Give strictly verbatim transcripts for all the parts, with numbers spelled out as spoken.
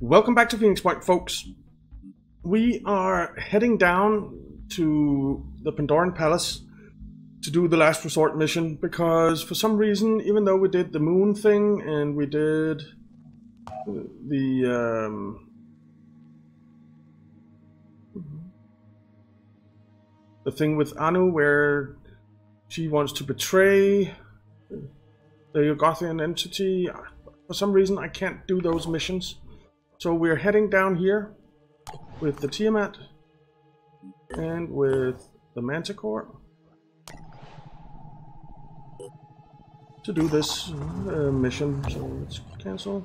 Welcome back to Phoenix Point, folks. We are heading down to the Pandoran Palace to do the last resort mission, because for some reason, even though we did the moon thing and we did the um, the thing with Anu where she wants to betray the Yuggothian entity, for some reason I can't do those missions. So we're heading down here with the Tiamat and with the Manticore to do this uh, mission. So let's cancel.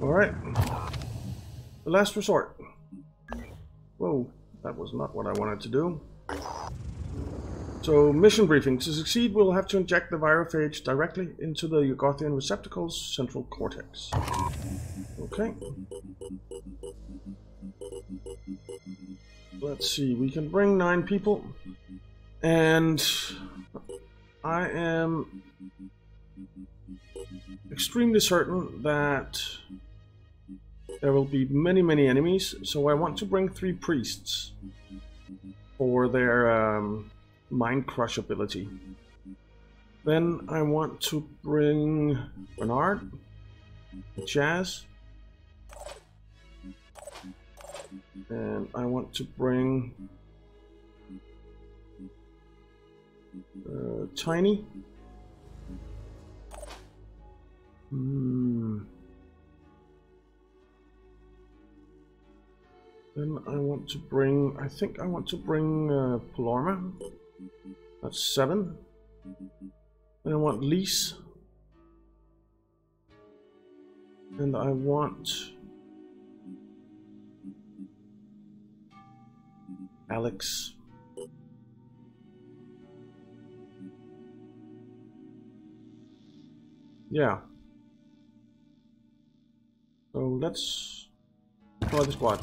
Alright. The last resort. Whoa, that was not what I wanted to do. So, mission briefing. To succeed, we'll have to inject the Virophage directly into the Yuggothian receptacle's central cortex. Okay. Let's see, we can bring nine people. And I am extremely certain that there will be many, many enemies. So I want to bring three priests for their um, Mind Crush ability. Then I want to bring Bernard, Jazz, and I want to bring uh, Tiny. Hmm. Then I want to bring, I think I want to bring uh, Palarma. That's seven. Then I want Lise. And I want Alex. Yeah. So let's try the squad.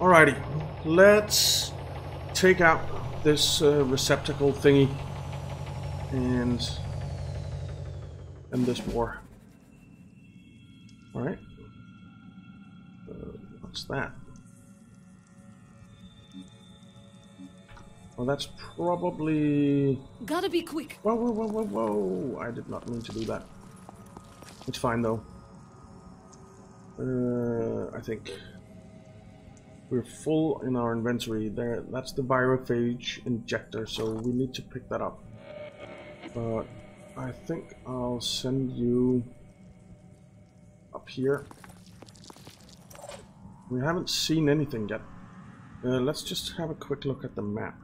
Alrighty, let's take out this uh, receptacle thingy and end this war. Alright. Uh, what's that? Well, that's probably... Gotta be quick! Whoa, whoa, whoa, whoa, whoa! I did not mean to do that. It's fine, though. Uh, I think... We're full in our inventory. There, that's the Virophage injector, so we need to pick that up. But I think I'll send you up here. We haven't seen anything yet. Uh, let's just have a quick look at the map.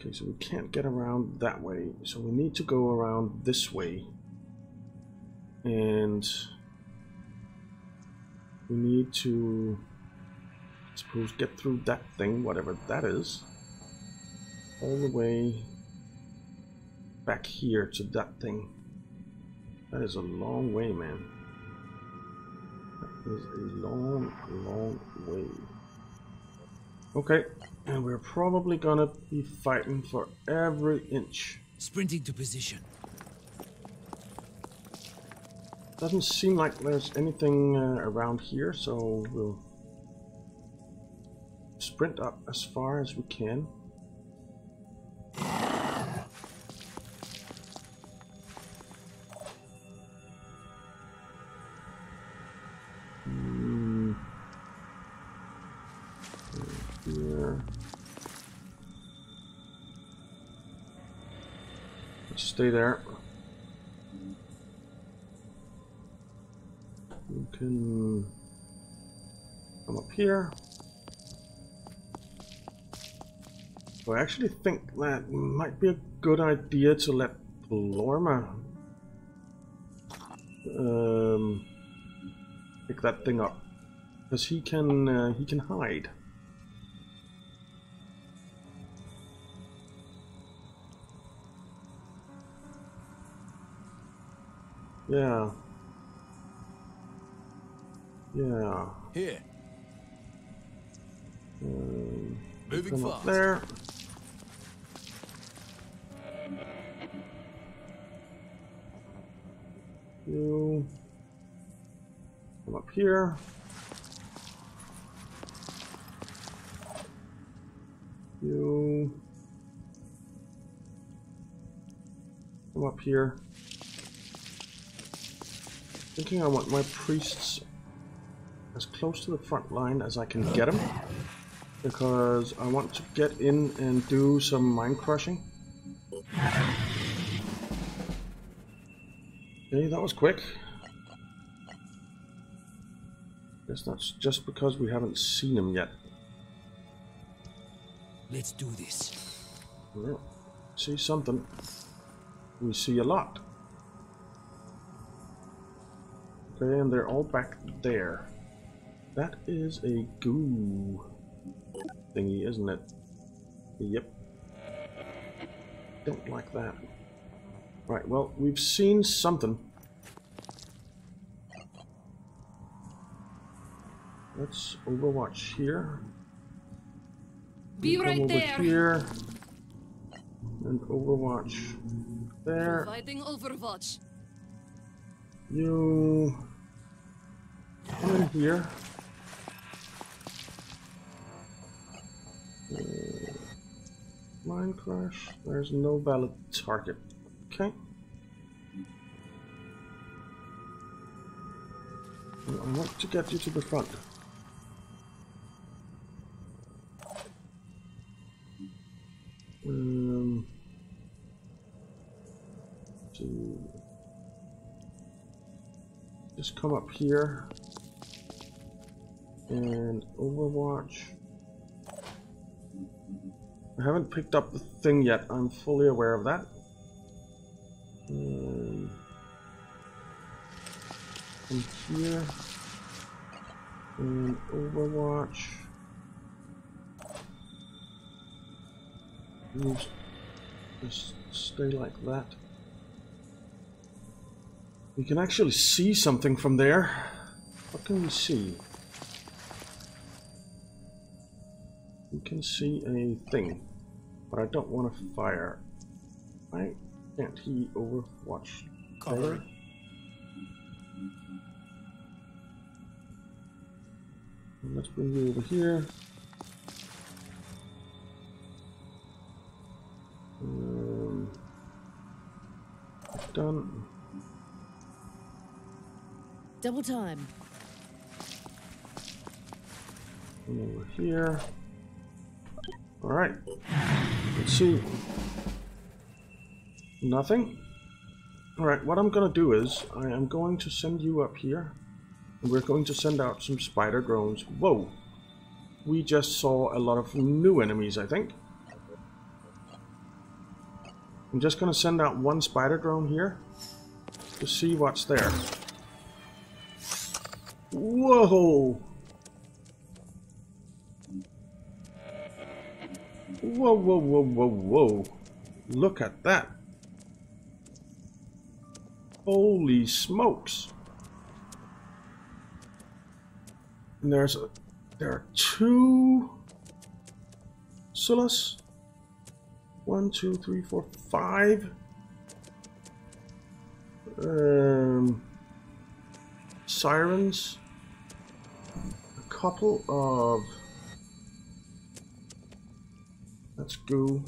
Okay, so we can't get around that way, so we need to go around this way. And we need to... Suppose get through that thing, whatever that is, all the way back here to that thing. That is a long way, man. That is a long, long way. Okay, and we're probably gonna be fighting for every inch. Sprinting to position. Doesn't seem like there's anything uh, around here, so we'll sprint up as far as we can. Mm. Here. Stay there. You can come up here. So I actually think that might be a good idea to let Plorma um, pick that thing up, because he can uh, he can hide. Yeah. Yeah. Here. Um, Moving fast. Up there. You. Come up here. You. Come up here. Thinking I want my priests as close to the front line as I can get them, because I want to get in and do some mind crushing. Okay, that was quick. Guess that's just because we haven't seen him yet. Let's do this. Well, see something. We see a lot. Okay, and they're all back there. That is a goo thingy, isn't it? Yep. Don't like that. Right, well, we've seen something. Let's overwatch here. Be right over there. Here. And overwatch there. Providing overwatch. You come in here. Uh, mind crash. There's no valid target. Okay. Well, I want to get you to the front. Um. To. Just come up here and overwatch. I haven't picked up the thing yet, I'm fully aware of that. Um, come here and overwatch. Just stay like that. We can actually see something from there. What can we see? We can see a thing, but I don't want to fire. Why can't he overwatch? Cover. Let's bring you over here. Um, done. Double time. Over here. All right. Let's see. Nothing. All right. What I'm gonna do is I am going to send you up here, and we're going to send out some spider drones. Whoa! We just saw a lot of new enemies, I think. I'm just gonna send out one spider drone here to see what's there. Whoa! Whoa, whoa, whoa, whoa, whoa. Look at that. Holy smokes. And there's a, there are two Scyllas. One, two, three, four, five. Um, sirens. Couple of that's goo,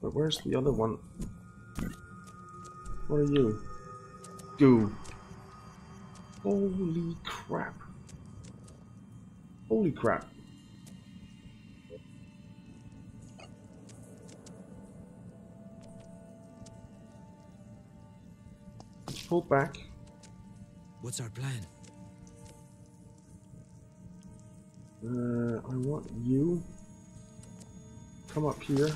but where's the other one? What are you? Goo. Holy crap! Holy crap! Hold back. What's our plan? Uh, I want you. Come up here.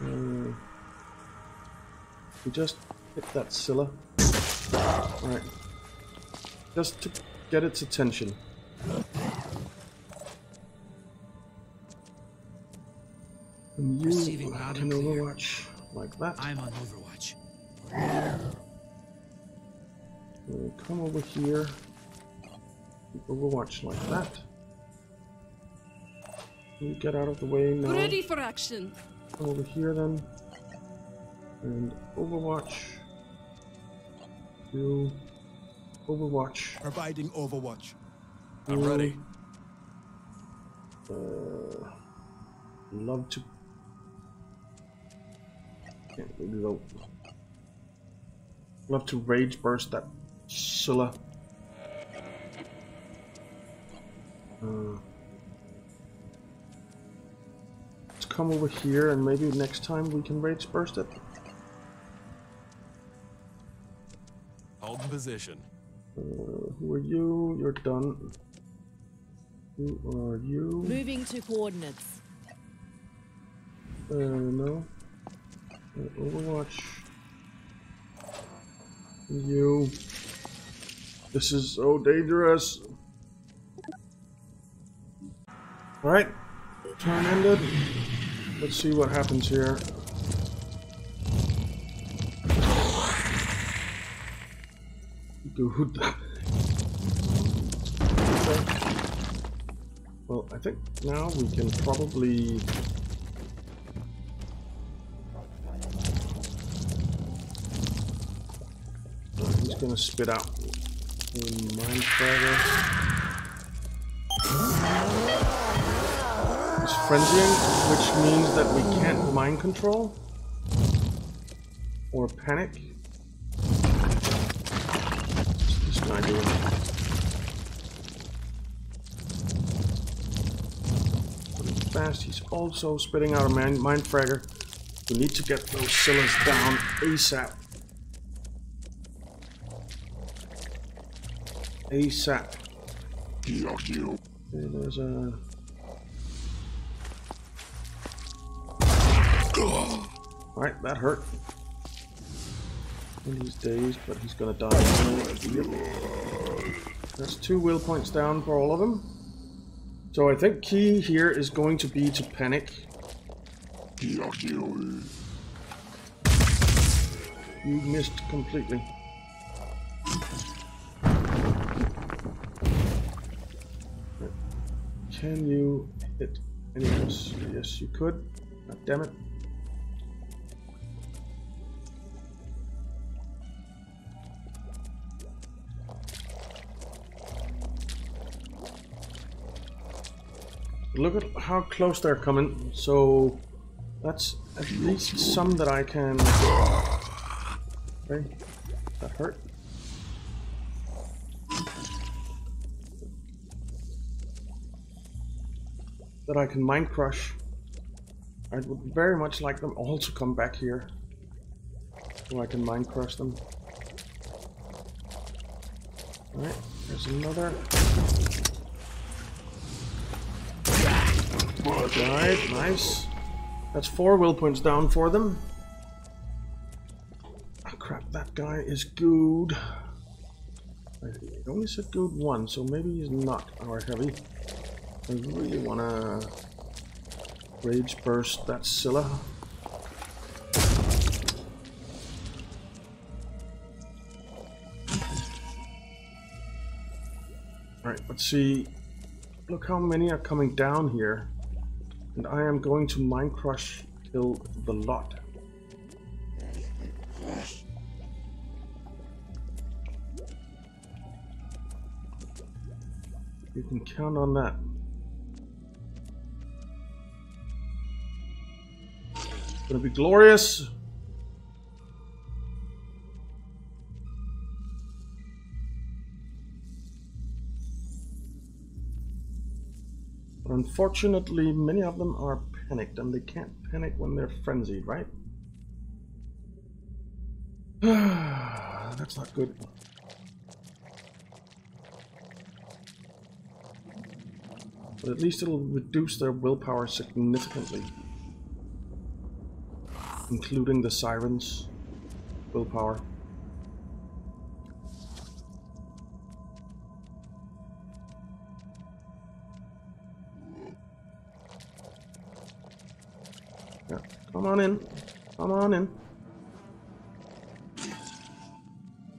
Uh, we just hit that Scylla. Alright. Just to get its attention. And you can overwatch like that. I'm on overwatch. We'll come over here. Overwatch like that. You get out of the way now. Ready for action. Come over here then. And overwatch. You overwatch. Providing overwatch. I'm you, ready. Uh, love to. Can't really though. Love to rage burst that Scylla. Uh, let's come over here and maybe next time we can rage burst it. Hold in position. Uh, who are you? You're done. Who are you? Moving to coordinates. Uh, no. Uh, Overwatch. You. This is so dangerous. Alright, turn ended. Let's see what happens here. Dude. Okay. Well, I think now we can probably. Oh, he's gonna spit out in mind further. It's frenzying, which means that we can't mind control or panic. What's this guy doing? Pretty fast. He's also spitting out a man mind fragger. We need to get those Scyllas down ASAP. ASAP. Okay, there's a. Alright, that hurt. And he's dazed, but he's gonna die. That's two will points down for all of them. So I think key here is going to be to panic. You missed completely. Can you hit anyone else? Yes, you could. God damn it. Look at how close they're coming, so that's at least some that I can. Okay, that hurt. That I can mind crush. I would very much like them all to come back here, so I can mind crush them. Alright, there's another. Alright, nice. That's four will points down for them. Oh crap, that guy is good. I only said good one, so maybe he's not our heavy. I really wanna rage burst that Scylla. Alright, let's see. Look how many are coming down here. And I am going to mind crush till the lot. You can count on that. It's gonna be glorious. Unfortunately, many of them are panicked them. They can't panic when they're frenzied, right? That's not good. But at least it'll reduce their willpower significantly. Including the siren's willpower. Yeah, come on in. Come on in.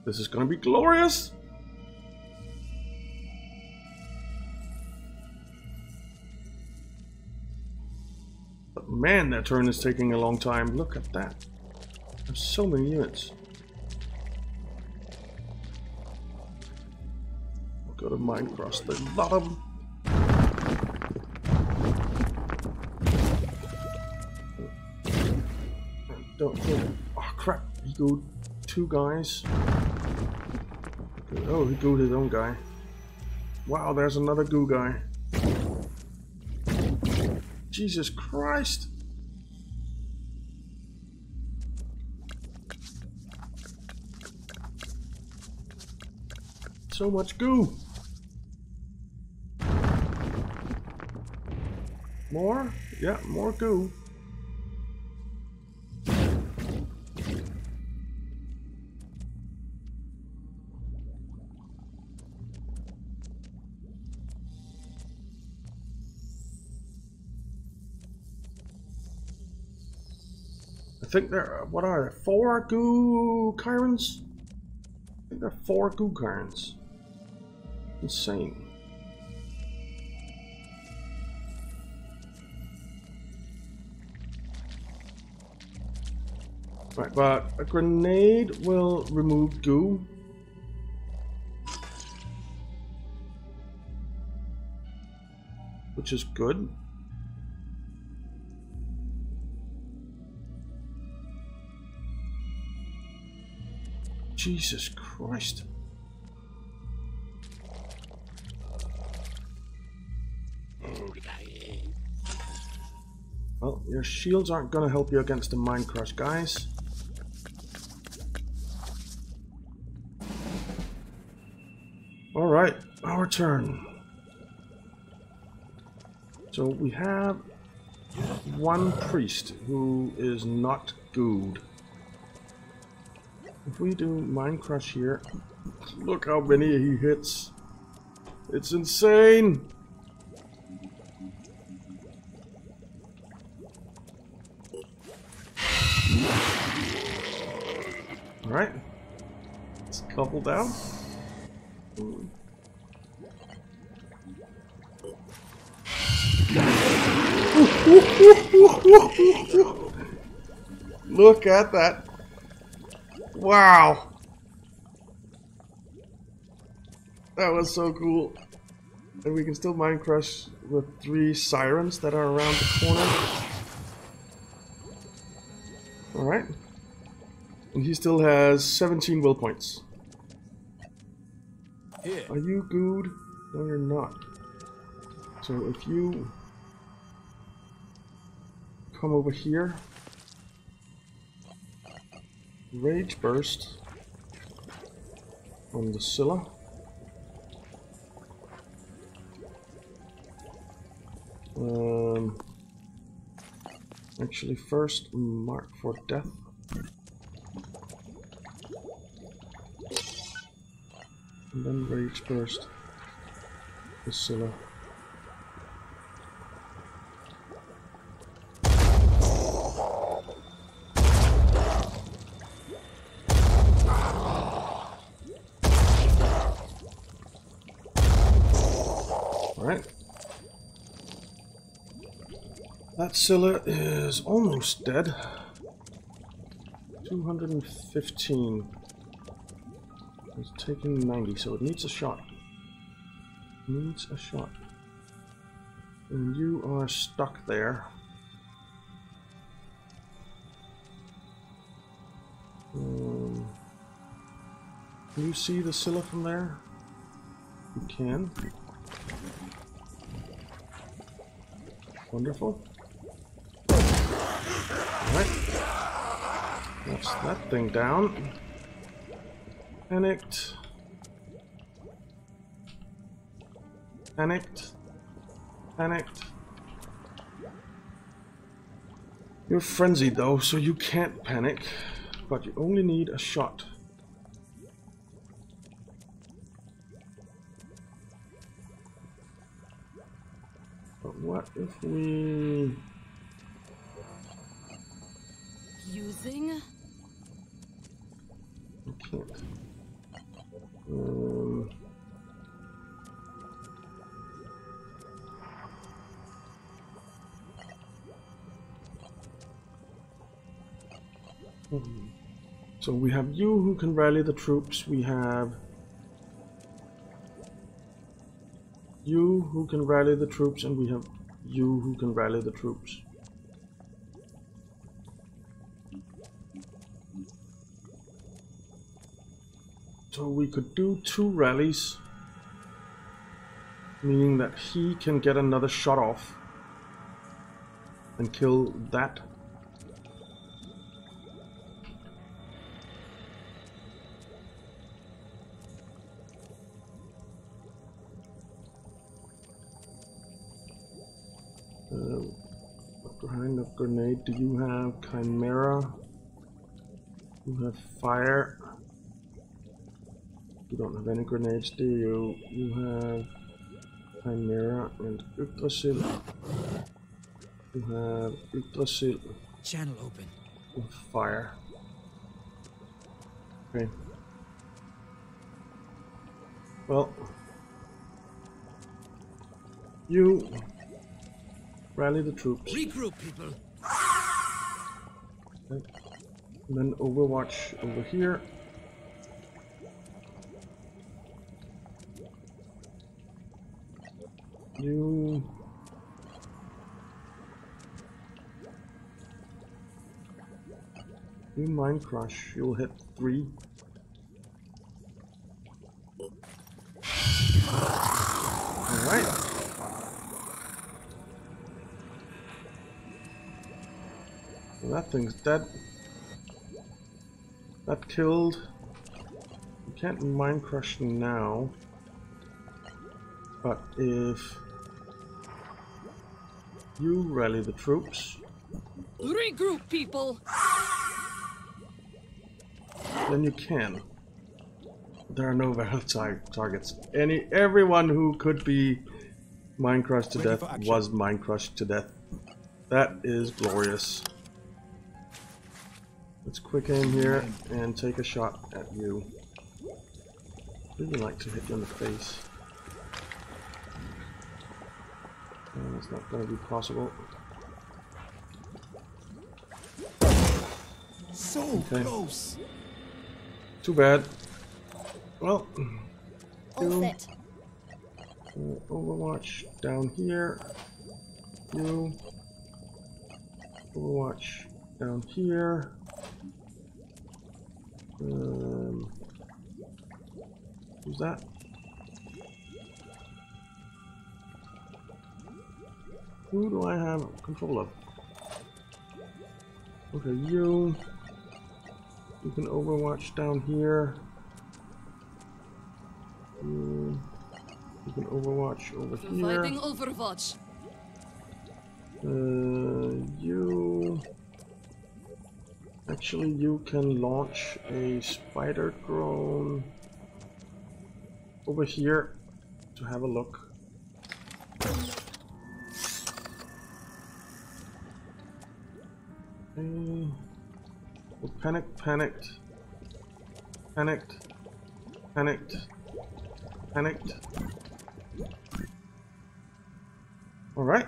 This is gonna be glorious! Man, that turn is taking a long time. Look at that. There's so many units. Go to Minecraft. There's a lot of them. I don't think. Oh, crap. He goed two guys. Oh, he goed his own guy. Wow, there's another goo guy. Jesus Christ! So much goo! More? Yeah, more goo. I think there are, what are there, four goo chirons? I think there are four goo chirons. Insane. Right, but a grenade will remove goo. Which is good. Jesus Christ. Well, your shields aren't going to help you against the mine crush, guys. Alright, our turn. So we have one priest who is not good. If we do Mine Crush here, look how many he hits. It's insane! Alright. Let's couple down. Look at that. Wow! That was so cool. And we can still Mine Crush with three sirens that are around the corner. Alright. And he still has seventeen will points. Yeah. Are you good? No, you're not. So if you come over here. Rage Burst on the Scylla. Um, actually, first mark for death. And then Rage Burst the Scylla. That Scylla is almost dead. two hundred fifteen. It's taking ninety, so it needs a shot. Needs a shot. And you are stuck there. Um, can you see the Scylla from there? You can. Wonderful. Alright. That's that thing down. Panicked. Panicked. Panicked. You're frenzied though, so you can't panic, but you only need a shot. But what if we... Using? I can't. Um... Mm-hmm. So we have you who can rally the troops, we have you who can rally the troops, and we have you who can rally the troops. So we could do two rallies, meaning that he can get another shot off and kill that. Grenade, do you have Chimera? You have fire. You don't have any grenades, do you? You have Chimera and Yggdrasil. You have Yggdrasil. Channel open. And fire. Okay. Well. You rally the troops. Regroup, people. And then overwatch over here. You You mind crush, you'll hit three. Alright. That thing's dead. That killed. You can't mind crush now. But if you rally the troops, regroup, people. Then you can. There are no valid tar targets. Any everyone who could be mind crushed to death was mind crushed to death. That is glorious. Let's quick aim here and take a shot at you. Really like to hit you in the face. And it's not going to be possible. So okay. Close. Too bad. Well, you. Overwatch down here. You. Overwatch down here. Um, who's that? Who do I have control of? Okay, you. You can overwatch down here. You, you can overwatch over here. Providing overwatch. Uh, you. Actually, you can launch a spider drone over here to have a look. Okay. Well, panicked, panicked, panicked, panicked, panicked. All right.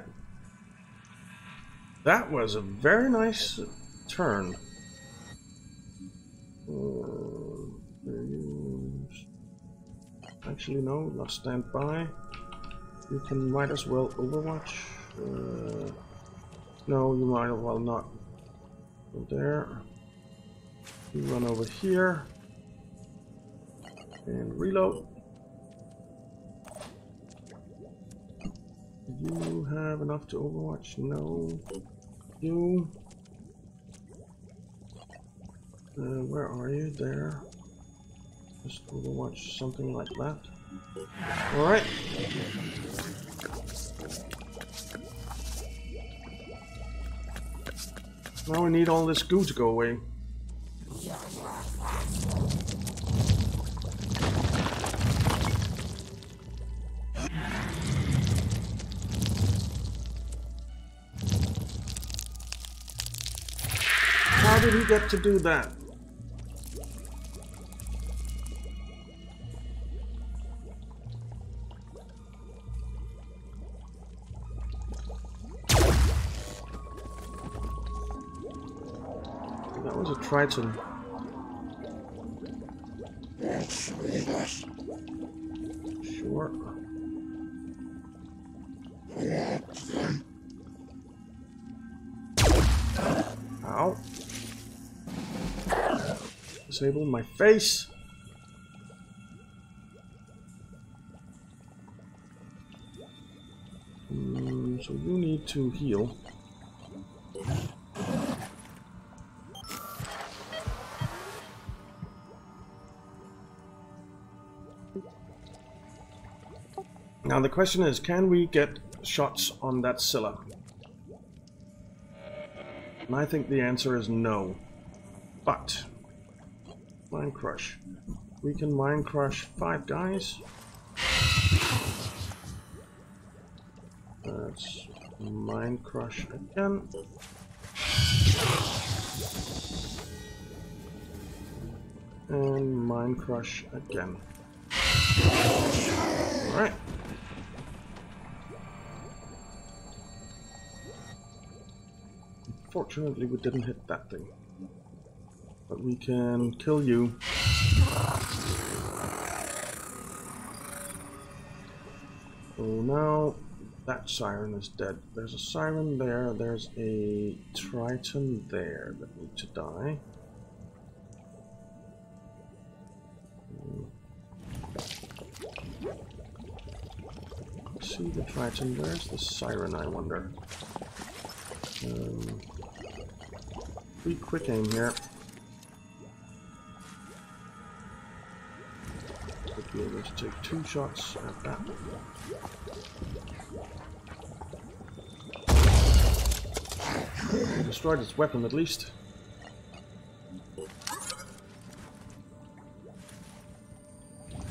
That was a very nice turn. Actually no, not stand by. You can might as well overwatch. Uh, no, you might as well not. Go there. You run over here. And reload. Do you have enough to overwatch? No. You. Uh, where are you? There. Just overwatch something like that. Alright. Now we need all this goo to go away. How did he get to do that? That was a Triton. Sure. Ow. Disable my face. Mm, so you need to heal. Now the question is, can we get shots on that Scylla? And I think the answer is no. But Mine Crush. We can Mine Crush five guys. Let's Mine Crush again. And Mine Crush again. Alright. Fortunately, we didn't hit that thing, but we can kill you. So now that siren is dead. There's a siren there, there's a Triton there that needs to die. See the Triton, where's the siren, I wonder? Um, Pretty quick aim here. Could be able to take two shots at that. I destroyed its weapon at least.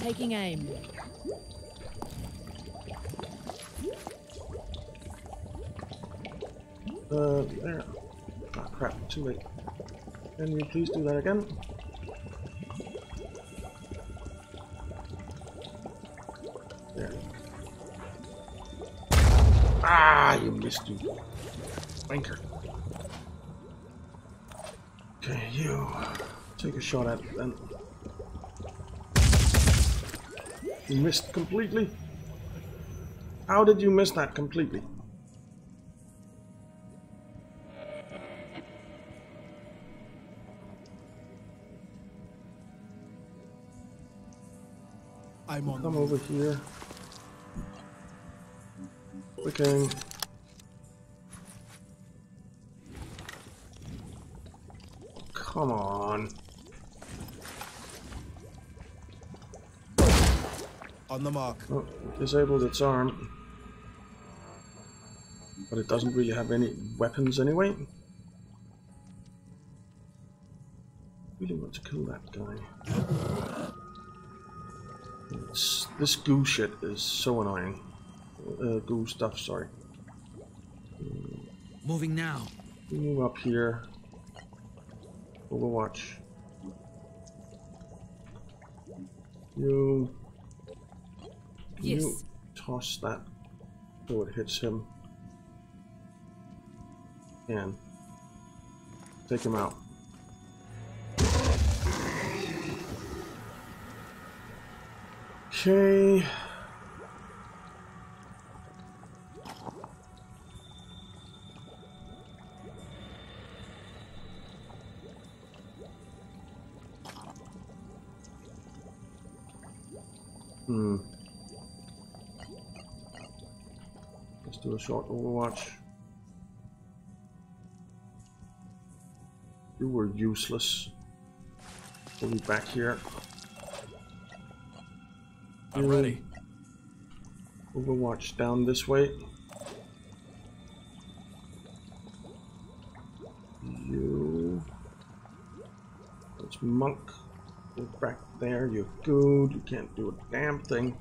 Taking aim. Uh, there. Ah, crap, too late. Can we please do that again? There. Ah, you missed, you wanker. Okay, you take a shot at it then. You missed completely? How did you miss that completely? We'll come over here. Okay. Come on. On the mark. Oh, disabled its arm. But it doesn't really have any weapons anyway. Really want to kill that guy. It's, this goo shit is so annoying. Uh, goo stuff, sorry. Moving now. Move up here. Overwatch. You. Yes. You toss that so it hits him. And take him out. Okay. Hmm. Let's do a short overwatch. You were useless. We'll be back here. I'm we'll, ready. Overwatch down this way. You. Let's monk. Go back there. You're good. You can't do a damn thing.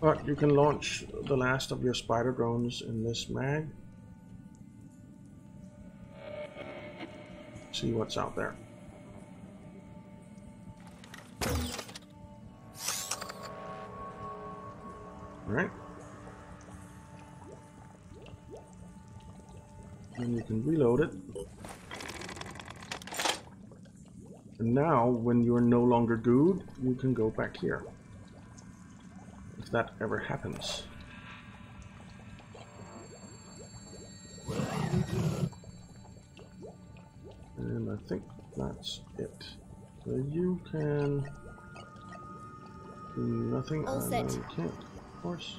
But you can launch the last of your spider drones in this mag. See what's out there. Alright. Then you can reload it. And now, when you're no longer good, you can go back here. If that ever happens. And I think that's it. So you can do nothing. All set. You can't, of course.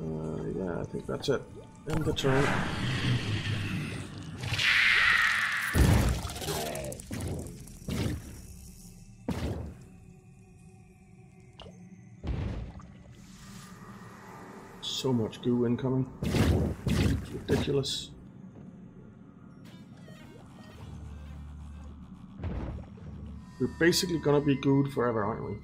Uh, yeah, I think that's it. End the turn. So much goo incoming. It's ridiculous. We're basically gonna be gooed forever, aren't we?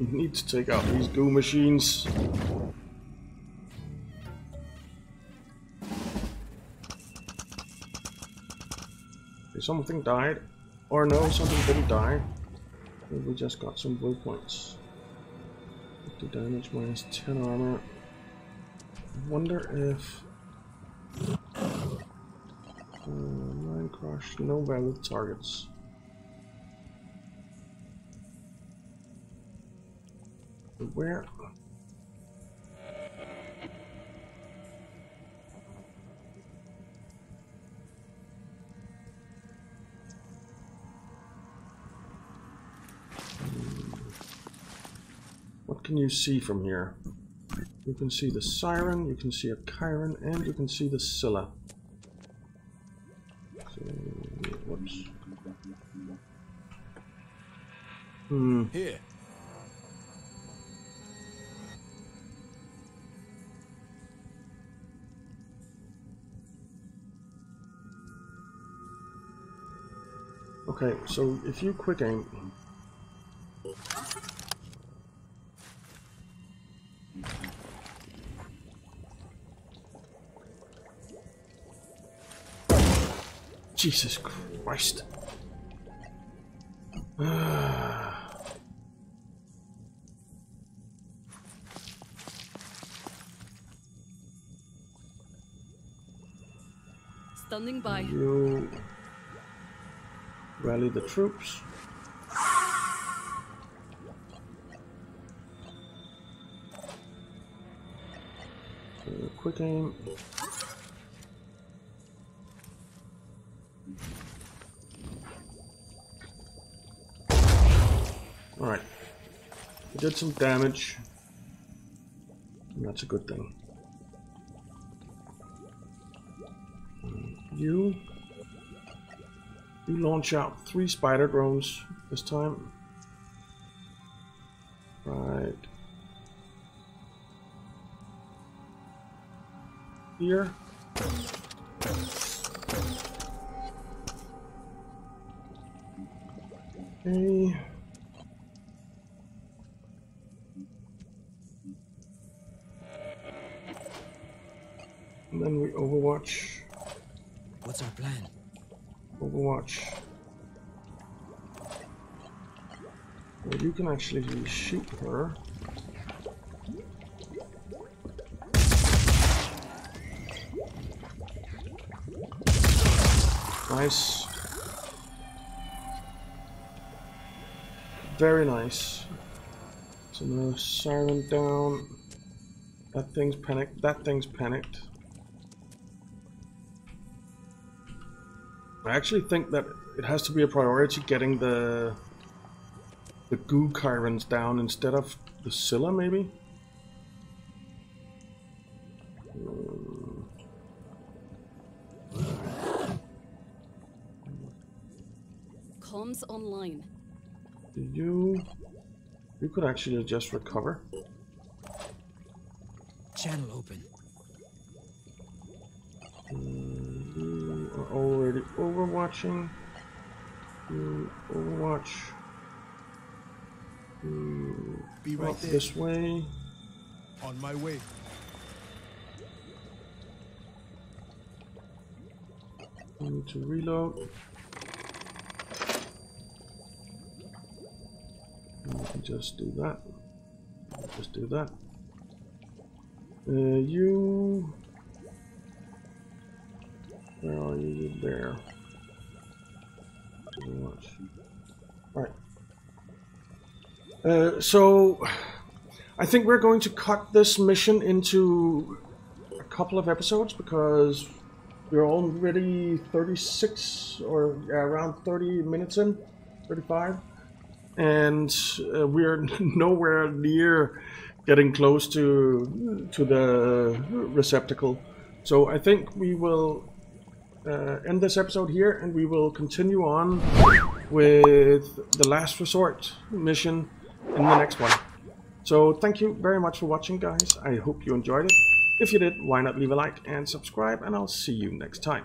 We need to take out these goo machines. Okay, something died. Or no, something didn't die. We just got some blue points. fifty damage minus ten armor. I wonder if uh, mine crush, no valid targets. Where? What can you see from here? You can see the Siren, you can see a Chiron, and you can see the Scylla. So, whoops. Hmm. Here. Okay, so if you quick aim. Jesus Christ. Standing by. You rally the troops. So quick aim. Alright, we did some damage, and that's a good thing. You, you launch out three spider drones this time. Right here. Okay. And then we overwatch. What's our plan? Overwatch. Well, you can actually shoot her. Nice. Very nice. So now Siren down. That thing's panicked. That thing's panicked. I actually think that it has to be a priority getting the the goo Chirons down instead of the Scylla, maybe? comms online. Do you... You could actually just recover. Channel open. Mm, we're already overwatching. Mm, overwatch. Mm, Be right there. This way. On my way. I need to reload. And we can just do that. Just do that. Uh, you. Where are you? There. Alright. Uh, so, I think we're going to cut this mission into a couple of episodes because we're already thirty-six or yeah, around thirty minutes in, thirty-five, and uh, we're nowhere near getting close to to the receptacle. So I think we will uh, end this episode here, and we will continue on with the last resort mission in the next one. So thank you very much for watching, guys. I hope you enjoyed it. If you did, why not leave a like and subscribe, and I'll see you next time.